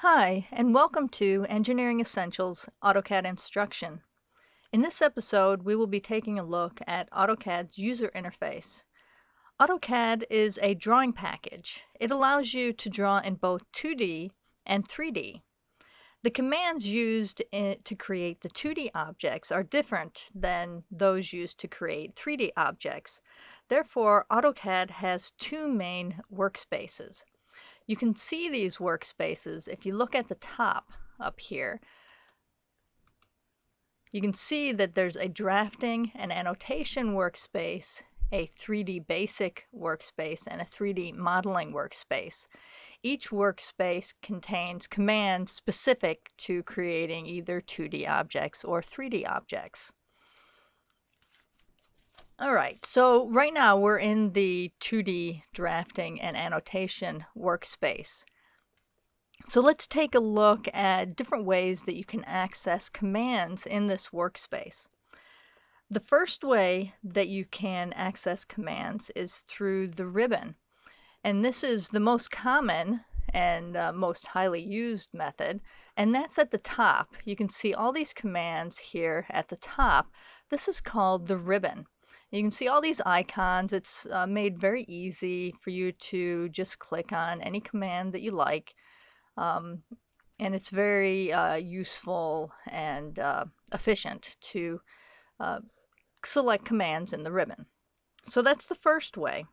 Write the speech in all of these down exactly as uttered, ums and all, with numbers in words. Hi, and welcome to Engineering Essentials AutoCAD Instruction. In this episode, we will be taking a look at AutoCAD's user interface. AutoCAD is a drawing package. It allows you to draw in both two D and three D. The commands used in, to create the two D objects are different than those used to create three D objects. Therefore, AutoCAD has two main workspaces. You can see these workspaces if you look at the top up here. You can see that there's a drafting and annotation workspace, a three D basic workspace, and a three D modeling workspace. Each workspace contains commands specific to creating either two D objects or three D objects. All right, so right now we're in the two D drafting and annotation workspace. So let's take a look at different ways that you can access commands in this workspace. The first way that you can access commands is through the ribbon. And this is the most common and uh, most highly used method, and that's at the top. You can see all these commands here at the top. This is called the ribbon. You can see all these icons. It's uh, made very easy for you to just click on any command that you like. Um, and it's very uh, useful and uh, efficient to uh, select commands in the ribbon. So that's the first way.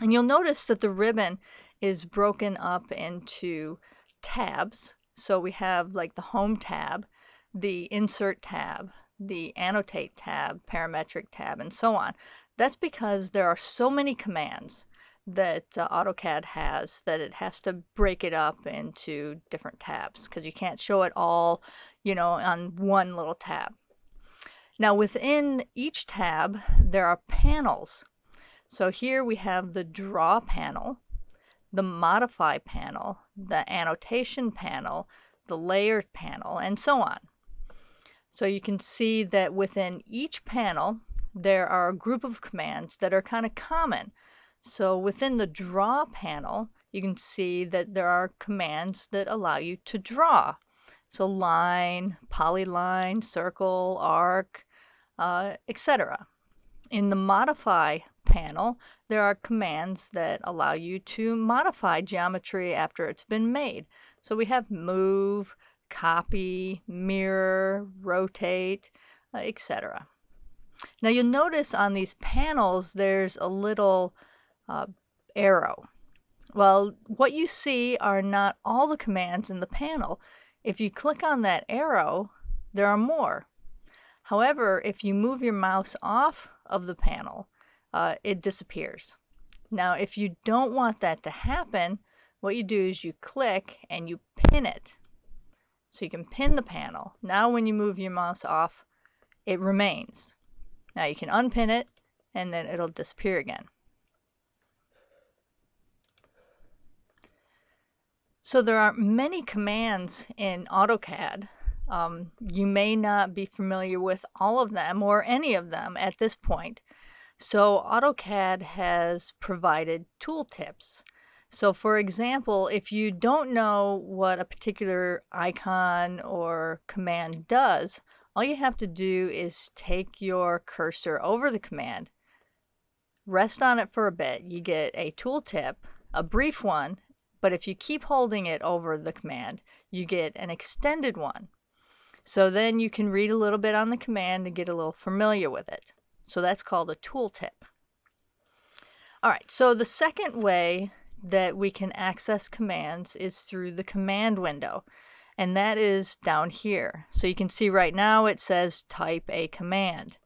And you'll notice that the ribbon is broken up into tabs. So we have like the Home tab, the Insert tab, the Annotate tab, Parametric tab, and so on. That's because there are so many commands that uh, AutoCAD has that it has to break it up into different tabs because you can't show it all, you know, on one little tab. Now within each tab, there are panels. So here we have the Draw panel, the Modify panel, the Annotation panel, the Layer panel, and so on. So you can see that within each panel, there are a group of commands that are kind of common. So within the Draw panel, you can see that there are commands that allow you to draw. So line, polyline, circle, arc, uh, et cetera. In the Modify panel, there are commands that allow you to modify geometry after it's been made. So we have move, copy, mirror, rotate, et cetera. Now you'll notice on these panels there's a little uh, arrow. Well, what you see are not all the commands in the panel. If you click on that arrow, there are more. However, if you move your mouse off of the panel, uh, it disappears. Now, if you don't want that to happen, what you do is you click and you pin it. So you can pin the panel. Now when you move your mouse off, it remains. Now you can unpin it and then it'll disappear again. So there are many commands in AutoCAD. Um, you may not be familiar with all of them or any of them at this point. So AutoCAD has provided tooltips. So for example, if you don't know what a particular icon or command does, all you have to do is take your cursor over the command, rest on it for a bit. You get a tooltip, a brief one, but if you keep holding it over the command, you get an extended one. So then you can read a little bit on the command and get a little familiar with it. So that's called a tooltip. All right, so the second way that we can access commands is through the command window, and that is down here. So you can see right now it says type a command,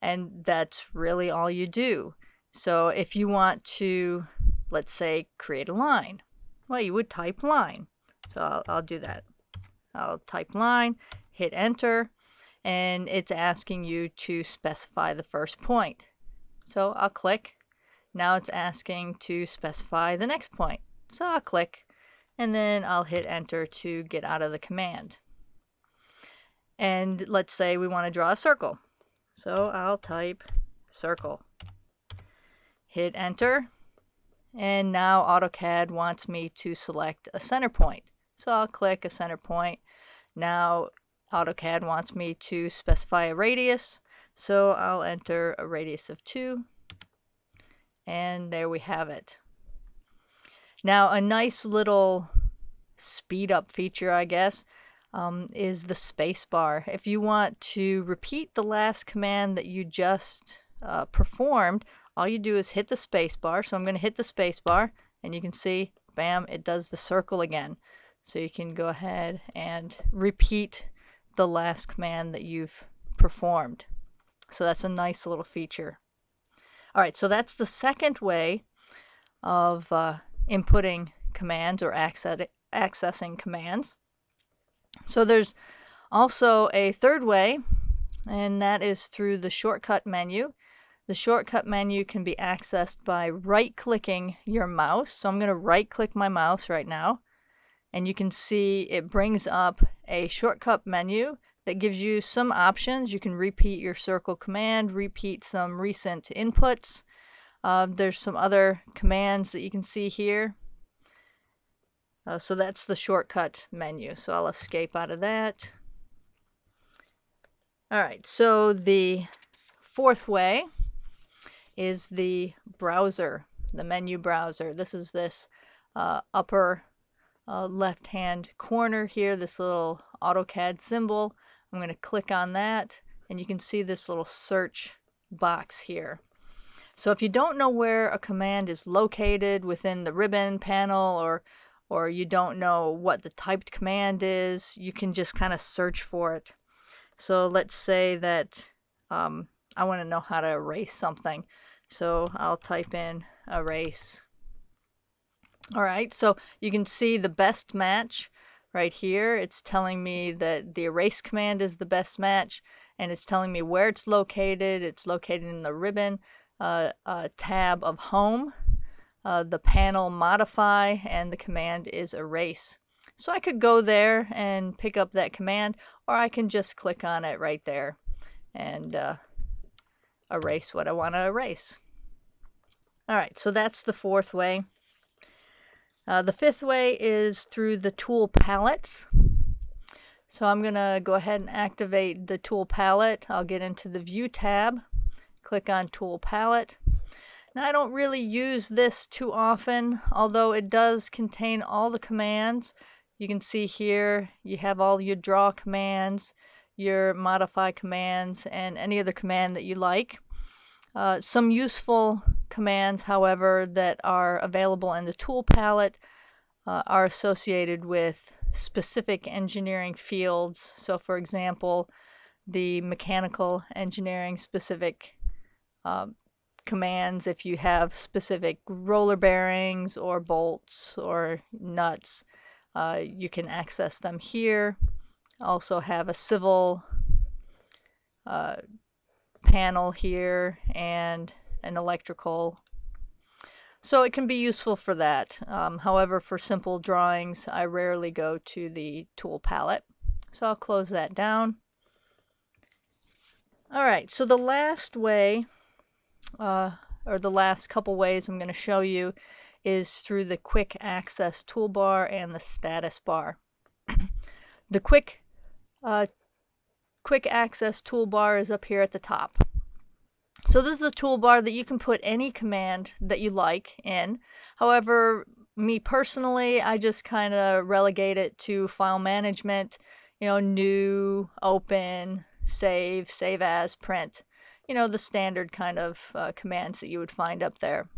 and that's really all you do. So if you want to, let's say, create a line, well, you would type line. So I'll, I'll do that. I'll type line, hit enter, and it's asking you to specify the first point. So I'll click. Now it's asking to specify the next point. So I'll click and then I'll hit enter to get out of the command. And let's say we want to draw a circle. So I'll type circle, hit enter, and now AutoCAD wants me to select a center point. So I'll click a center point. Now AutoCAD wants me to specify a radius, so I'll enter a radius of two, and there we have it. Now a nice little speed up feature, I guess, um, is the space bar. If you want to repeat the last command that you just uh, performed, all you do is hit the space bar. So I'm going to hit the space bar, and you can see, bam, it does the circle again. So you can go ahead and repeat the last command that you've performed. So that's a nice little feature. All right, so that's the second way of uh, inputting commands or accessing accessing commands. So there's also a third way, and that is through the shortcut menu. The shortcut menu can be accessed by right-clicking your mouse. So I'm going to right-click my mouse right now, and you can see it brings up a shortcut menu that gives you some options. You can repeat your circle command, repeat some recent inputs. Uh, there's some other commands that you can see here. Uh, so that's the shortcut menu. So I'll escape out of that. All right, so the fourth way is the browser, the menu browser. This is this uh, upper uh, left-hand corner here, this little AutoCAD symbol. I'm going to click on that, and you can see this little search box here. So if you don't know where a command is located within the ribbon panel, or or you don't know what the typed command is, you can just kind of search for it. So let's say that um, I want to know how to erase something. So I'll type in erase. All right, so you can see the best match right here. It's telling me that the erase command is the best match, and it's telling me where it's located. It's located in the ribbon uh, uh, tab of home. Uh, the panel modify, and the command is erase. So I could go there and pick up that command, or I can just click on it right there and uh, erase what I want to erase. All right, so that's the fourth way. Uh, the fifth way is through the tool palettes. So I'm going to go ahead and activate the tool palette. I'll get into the View tab, click on Tool Palette. Now, I don't really use this too often, although it does contain all the commands. You can see here you have all your draw commands, your modify commands, and any other command that you like. Uh, some useful commands, however, that are available in the tool palette uh, are associated with specific engineering fields. So, for example, the mechanical engineering specific uh, commands if you have specific roller bearings or bolts or nuts, uh, you can access them here. Also have a civil uh, panel here and an electrical. So it can be useful for that. Um, however, for simple drawings, I rarely go to the tool palette. So I'll close that down. All right, so the last way Uh, or the last couple ways I'm going to show you is through the quick access toolbar and the status bar. The quick uh, quick access toolbar is up here at the top. So this is a toolbar that you can put any command that you like in. However, me personally, I just kind of relegate it to file management, you know, new, open, save, save as, print. You know, the standard kind of uh, commands that you would find up there.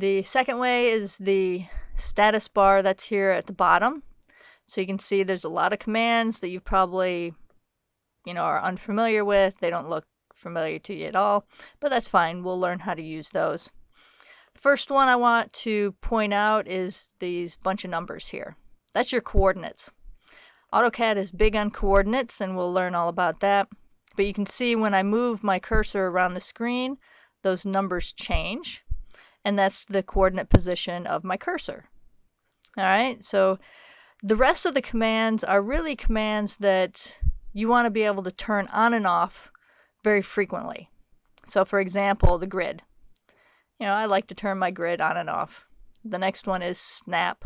The second way is the status bar that's here at the bottom. So you can see there's a lot of commands that you probably, you know, are unfamiliar with. They don't look familiar to you at all, but that's fine. We'll learn how to use those. The first one I want to point out is these bunch of numbers here. That's your coordinates. AutoCAD is big on coordinates, and we'll learn all about that. But you can see when I move my cursor around the screen, those numbers change, and that's the coordinate position of my cursor. All right, so the rest of the commands are really commands that you want to be able to turn on and off very frequently. So for example, the grid. You know, I like to turn my grid on and off. The next one is snap.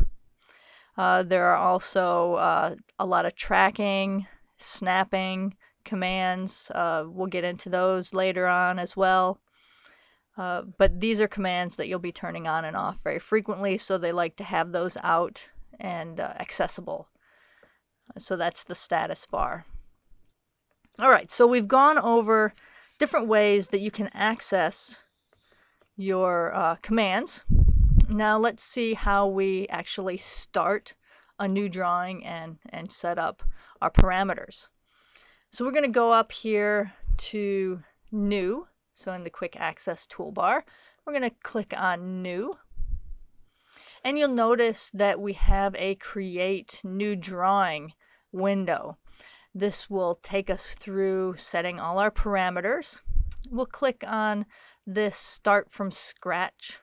Uh, there are also uh, a lot of tracking, snapping commands. Uh, we'll get into those later on as well. Uh, but these are commands that you'll be turning on and off very frequently, so they like to have those out and uh, accessible. So that's the status bar. Alright, so we've gone over different ways that you can access your uh, commands. Now let's see how we actually start a new drawing and, and set up our parameters. So we're going to go up here to New, so in the Quick Access toolbar. We're going to click on New, and you'll notice that we have a Create New Drawing window. This will take us through setting all our parameters. We'll click on this Start from Scratch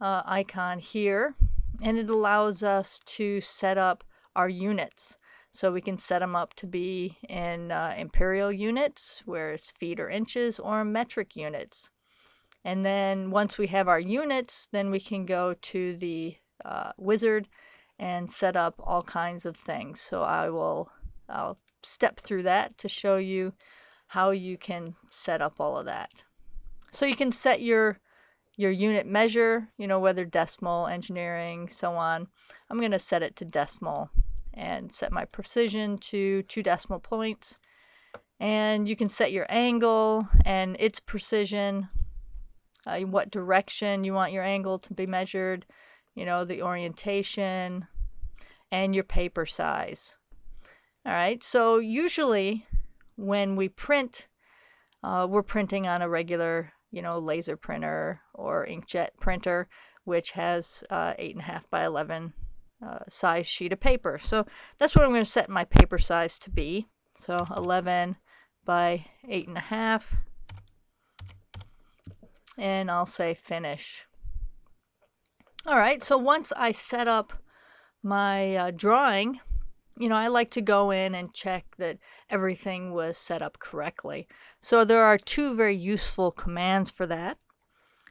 Uh, icon here, and it allows us to set up our units. So we can set them up to be in uh, imperial units, where it's feet or inches, or metric units. And then once we have our units, then we can go to the uh, wizard and set up all kinds of things. So I will I'll step through that to show you how you can set up all of that. So you can set your your unit measure, you know, whether decimal, engineering, so on. I'm going to set it to decimal and set my precision to two decimal points. And you can set your angle and its precision, uh, what direction you want your angle to be measured, you know, the orientation, and your paper size. All right, so usually when we print, uh, we're printing on a regular, you know, laser printer or inkjet printer, which has uh, eight and a half by eleven uh, size sheet of paper. So that's what I'm going to set my paper size to be. So eleven by eight and a half. And I'll say finish. All right, so once I set up my uh, drawing, you know, I like to go in and check that everything was set up correctly. So there are two very useful commands for that.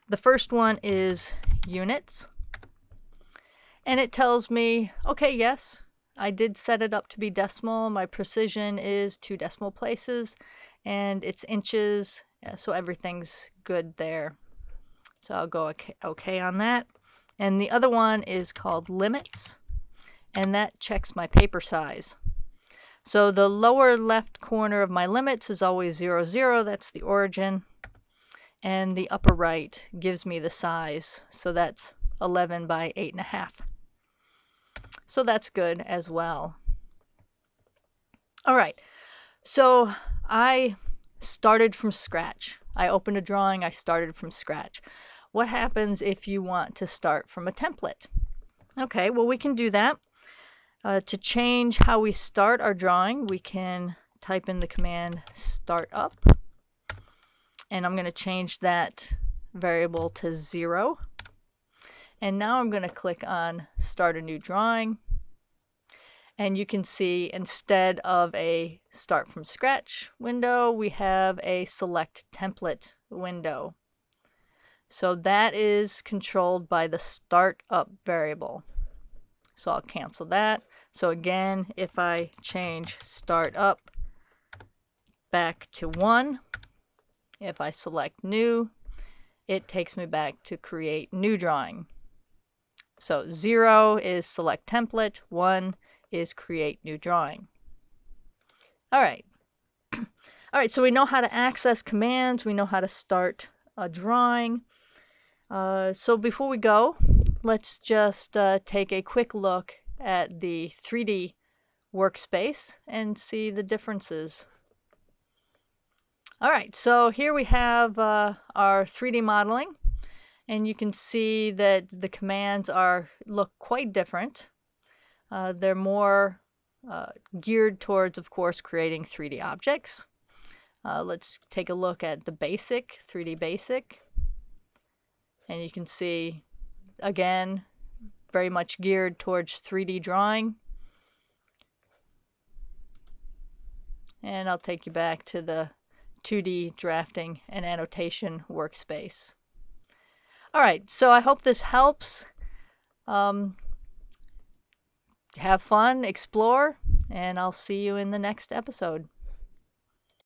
The first one is units, and it tells me, okay, yes, I did set it up to be decimal. My precision is two decimal places, and it's inches, so everything's good there. So I'll go okay, okay on that. And the other one is called limits, and that checks my paper size. So the lower left corner of my limits is always zero, zero, that's the origin, and the upper right gives me the size, so that's eleven by eight and a half. So that's good as well. All right, so I started from scratch. I opened a drawing, I started from scratch. What happens if you want to start from a template? Okay, well, we can do that. Uh, to change how we start our drawing, we can type in the command start up, and I'm going to change that variable to zero. And now I'm going to click on start a new drawing, and you can see instead of a start from scratch window, we have a select template window. So that is controlled by the start up variable. So I'll cancel that. So again, if I change start up back to one, if I select new, it takes me back to create new drawing. So zero is select template, one is create new drawing. All right. All right, so we know how to access commands, we know how to start a drawing. Uh, so before we go, let's just uh, take a quick look at the three D workspace and see the differences. All right, so here we have uh, our three D modeling, and you can see that the commands are look quite different. Uh, they're more uh, geared towards, of course, creating three D objects. Uh, let's take a look at the basic, three D basic, and you can see again, very much geared towards three D drawing. And I'll take you back to the two D drafting and annotation workspace. All right, so I hope this helps. Um, have fun, explore, and I'll see you in the next episode.